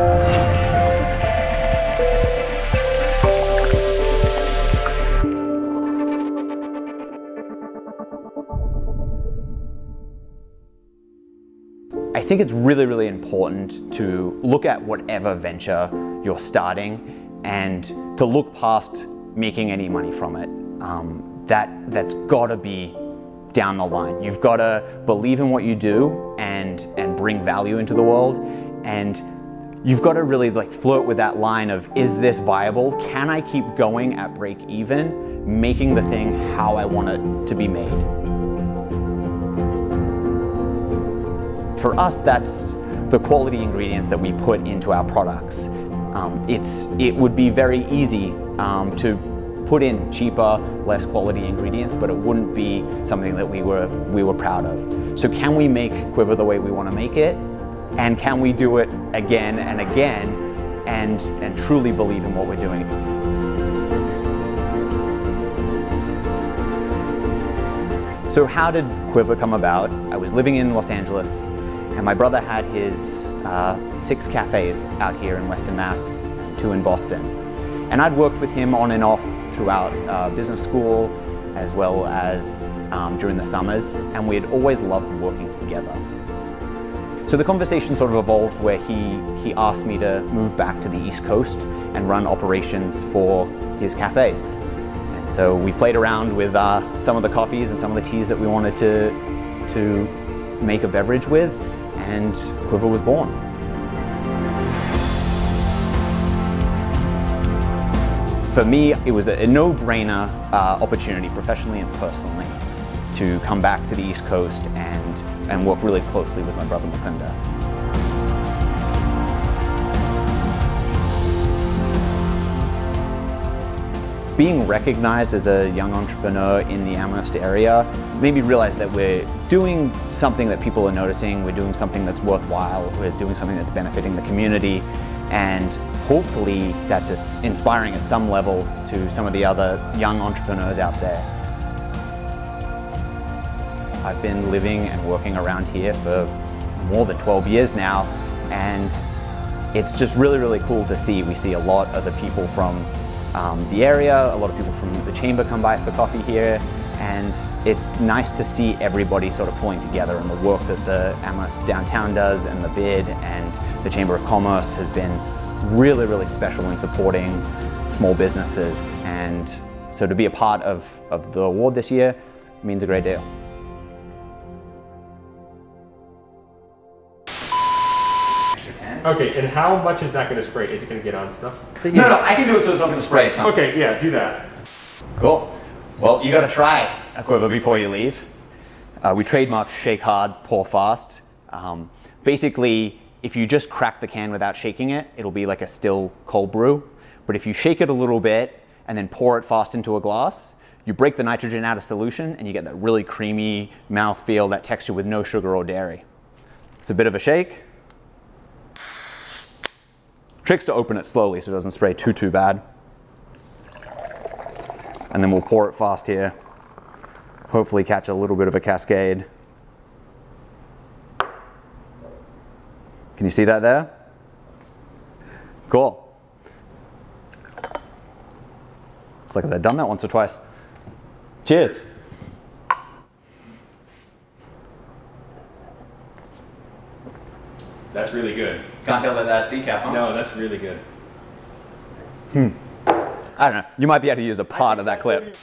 I think it's really, really important to look at whatever venture you're starting and to look past making any money from it. That's gotta be down the line. You've gotta believe in what you do and bring value into the world. And you've gotta really like flirt with that line of, is this viable? Can I keep going at break even, making the thing how I want it to be made? For us, that's the quality ingredients that we put into our products. It would be very easy to put in cheaper, less quality ingredients, but it wouldn't be something that we were proud of. So can we make QUIVR the way we want to make it? And can we do it again and again and truly believe in what we're doing? So how did QUIVR come about? I was living in Los Angeles, and my brother had his 6 cafes out here in Western Mass, 2 in Boston. And I'd worked with him on and off throughout business school, as well as during the summers, and we had always loved working together. So the conversation sort of evolved where he asked me to move back to the East Coast and run operations for his cafes. And so we played around with some of the coffees and some of the teas that we wanted to make a beverage with, and QUIVR was born. For me, it was a no-brainer opportunity, professionally and personally, to come back to the East Coast and work really closely with my brother Makunda. Being recognized as a young entrepreneur in the Amherst area made me realize that we're doing something that people are noticing, we're doing something that's worthwhile, we're doing something that's benefiting the community, and hopefully that's as inspiring at some level to some of the other young entrepreneurs out there. I've been living and working around here for more than 12 years now, and it's just really, really cool to see. We see a lot of the people from the area, a lot of people from the chamber come by for coffee here, and it's nice to see everybody sort of pulling together, and the work that the Amherst downtown does and the BID and the Chamber of Commerce has been really, really special in supporting small businesses, and so to be a part of the award this year means a great deal. Okay, and how much is that going to spray? Is it going to get on stuff? No, I can do it so it's not going to spray. Huh? Okay, yeah, do that. Cool. Well, you got to try a QUIVR before you leave. We trademarked shake hard, pour fast. Basically, if you just crack the can without shaking it, it'll be like a still cold brew. But if you shake it a little bit and then pour it fast into a glass, you break the nitrogen out of solution and you get that really creamy mouthfeel, that texture with no sugar or dairy. It's a bit of a shake. Trick's to open it slowly so it doesn't spray too bad. And then we'll pour it fast here. Hopefully catch a little bit of a cascade. Can you see that there? Cool. Looks like they've done that once or twice. Cheers. That's really good. Can't tell that that's decaf, huh? No, that's really good. I don't know. You might be able to use a part of that clip.